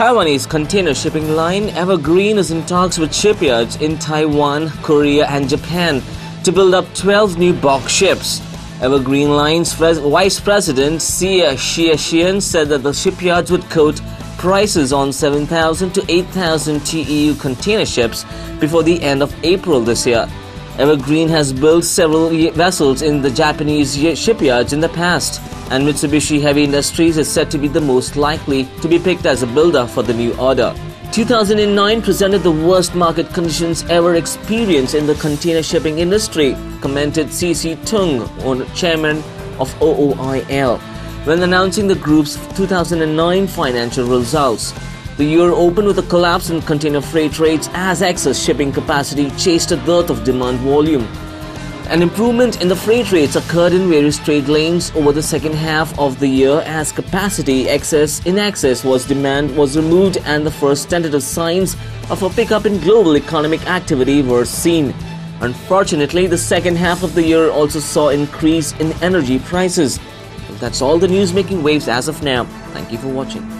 Taiwanese container shipping line Evergreen is in talks with shipyards in Taiwan, Korea and Japan to build up 12 new bulk ships. Evergreen Line's Vice President Sia Shieshian said that the shipyards would quote prices on 7,000 to 8,000 TEU container ships before the end of April this year. Evergreen has built several vessels in the Japanese shipyards in the past, and Mitsubishi Heavy Industries is said to be the most likely to be picked as a builder for the new order. 2009 presented the worst market conditions ever experienced in the container shipping industry, commented C.C. Tung, chairman of OOIL, when announcing the group's 2009 financial results. The year opened with a collapse in container freight rates as excess shipping capacity chased a dearth of demand volume. An improvement in the freight rates occurred in various trade lanes over the second half of the year as capacity in excess demand was removed and the first tentative signs of a pickup in global economic activity were seen. Unfortunately, the second half of the year also saw an increase in energy prices. That's all the news making waves as of now. Thank you for watching.